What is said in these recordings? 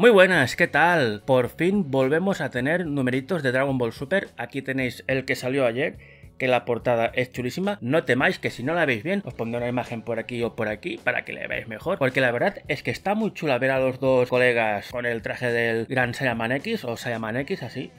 Muy buenas, ¿qué tal? Por fin volvemos a tener numeritos de Dragon Ball Super. Aquí tenéis el que salió ayer, que la portada es chulísima. No temáis, que si no la veis bien, os pondré una imagen por aquí o por aquí para que la veáis mejor, porque la verdad es que está muy chula ver a los dos colegas con el traje del gran Saiyaman X o Saiyaman X, así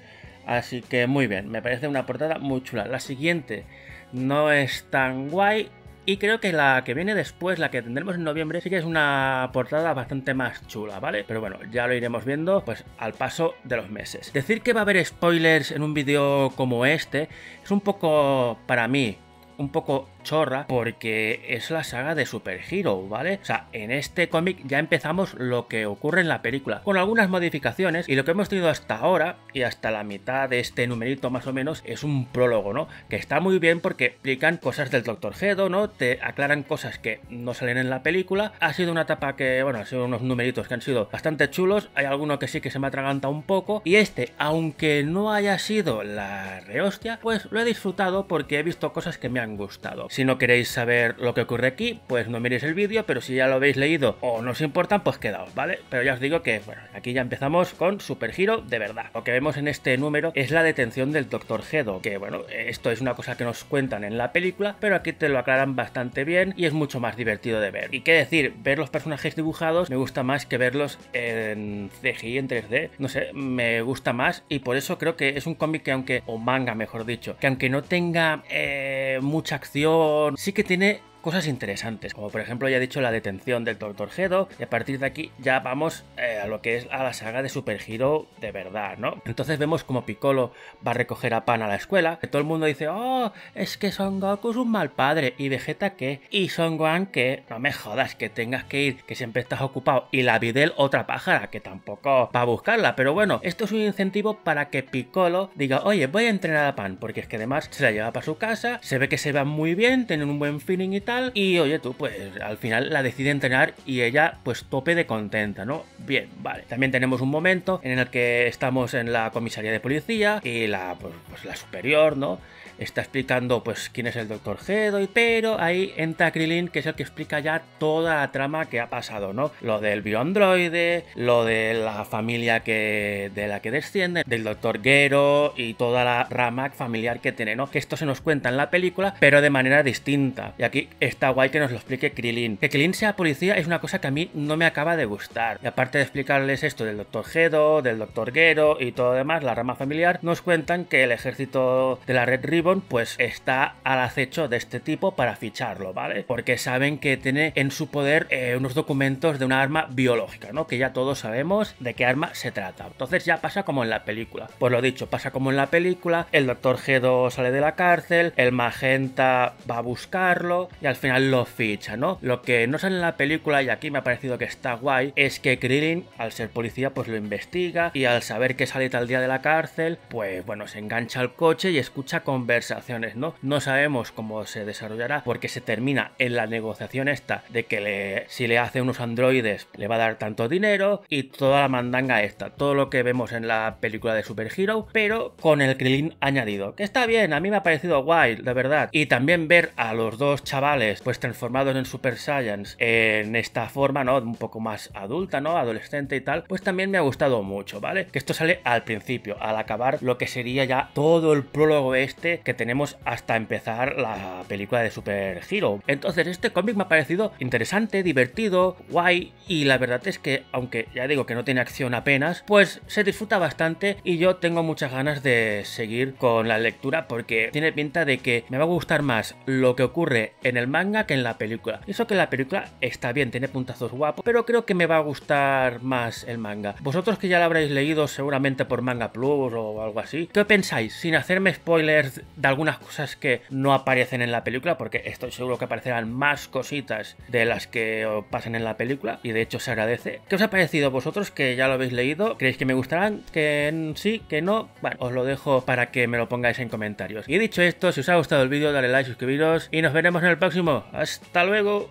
que muy bien, me parece una portada muy chula. La siguiente no es tan guay, y creo que la que viene después, la que tendremos en noviembre, sí que es una portada bastante más chula, ¿vale? Pero bueno, ya lo iremos viendo pues al paso de los meses. Decir que va a haber spoilers en un vídeo como este es un poco, para mí, un poco chorra, porque es la saga de Super Hero, ¿vale? O sea, en este cómic ya empezamos lo que ocurre en la película, con algunas modificaciones, y lo que hemos tenido hasta ahora y hasta la mitad de este numerito más o menos es un prólogo, ¿no? Que está muy bien porque explican cosas del Dr. Gedo, ¿no? Te aclaran cosas que no salen en la película. Ha sido una etapa que, bueno, ha sido unos numeritos que han sido bastante chulos. Hay alguno que sí que se me atraganta un poco, y este, aunque no haya sido la rehostia, pues lo he disfrutado porque he visto cosas que me han gustado. Si no queréis saber lo que ocurre aquí, pues no miréis el vídeo, pero si ya lo habéis leído o no os importan, pues quedaos, ¿vale? Pero ya os digo que, bueno, aquí ya empezamos con Super Hero de verdad. Lo que vemos en este número es la detención del Dr. Gedo, que, bueno, esto es una cosa que nos cuentan en la película, pero aquí te lo aclaran bastante bien y es mucho más divertido de ver. Y qué decir, ver los personajes dibujados me gusta más que verlos en CGI, en 3D, no sé, me gusta más, y por eso creo que es un cómic que, aunque, o manga mejor dicho, que aunque no tenga mucha acción, sí que tiene cosas interesantes, como por ejemplo, ya he dicho, la detención del Dr. Gedo, y a partir de aquí ya vamos a lo que es a la saga de Super Hero de verdad, ¿no? Entonces vemos como Piccolo va a recoger a Pan a la escuela, que todo el mundo dice, oh, es que Son Goku es un mal padre, y Vegeta qué, y Son Gohan qué, no me jodas, que tengas que ir, que siempre estás ocupado, y la Videl otra pájara, que tampoco va a buscarla, pero bueno, esto es un incentivo para que Piccolo diga, oye, voy a entrenar a Pan, porque es que además se la lleva para su casa, se ve que se va muy bien, tienen un buen feeling y tal, y oye tú, pues al final la decide entrenar y ella pues tope de contenta, ¿no? Bien, vale. También tenemos un momento en el que estamos en la comisaría de policía y la, pues la superior, ¿no? Está explicando pues quién es el Dr. Gedo, y pero ahí entra Krillin, que es el que explica ya toda la trama que ha pasado, ¿no? Lo del bioandroide, lo de la familia de la que desciende, del Dr. Gero y toda la rama familiar que tiene, ¿no? Que esto se nos cuenta en la película, pero de manera distinta. Y aquí está guay que nos lo explique Krillin. Que Krillin sea policía es una cosa que a mí no me acaba de gustar. Y aparte de explicarles esto del Dr. Gedo, del Dr. Gero y todo lo demás, la rama familiar, nos cuentan que el ejército de la Red Ribbon pues está al acecho de este tipo para ficharlo, ¿vale? Porque saben que tiene en su poder unos documentos de una arma biológica, ¿no? Que ya todos sabemos de qué arma se trata. Entonces ya pasa como en la película. Pues lo dicho, pasa como en la película, el Dr. Gedo sale de la cárcel, el Magenta va a buscarlo y al final lo ficha, ¿no? Lo que no sale en la película, y aquí me ha parecido que está guay, es que Krillin, al ser policía, pues lo investiga, y al saber que sale tal día de la cárcel, pues bueno, se engancha al coche y escucha conversaciones, ¿no? No sabemos cómo se desarrollará, porque se termina en la negociación esta de que si le hace unos androides le va a dar tanto dinero y toda la mandanga esta, todo lo que vemos en la película de Super Hero, pero con el Krillin añadido, que está bien, a mí me ha parecido guay, de verdad. Y también ver a los dos chavales pues transformados en Super Saiyans en esta forma, ¿no? Un poco más adulta, ¿no? Adolescente y tal, pues también me ha gustado mucho, ¿vale? Que esto sale al principio, al acabar lo que sería ya todo el prólogo este que tenemos hasta empezar la película de Super Hero. Entonces este cómic me ha parecido interesante, divertido, guay, y la verdad es que, aunque ya digo que no tiene acción apenas, pues se disfruta bastante, y yo tengo muchas ganas de seguir con la lectura porque tiene pinta de que me va a gustar más lo que ocurre en el manga que en la película. Eso que la película está bien, tiene puntazos guapos, pero creo que me va a gustar más el manga. Vosotros que ya lo habréis leído seguramente por Manga Plus o algo así, ¿qué pensáis? Sin hacerme spoilers de algunas cosas que no aparecen en la película, porque estoy seguro que aparecerán más cositas de las que pasan en la película, y de hecho se agradece. ¿Qué os ha parecido vosotros que ya lo habéis leído? ¿Creéis que me gustarán? ¿Que sí? ¿Que no? Bueno, os lo dejo para que me lo pongáis en comentarios. Y dicho esto, si os ha gustado el vídeo, dale like, suscribiros, y nos veremos en el próximo. ¡Hasta luego!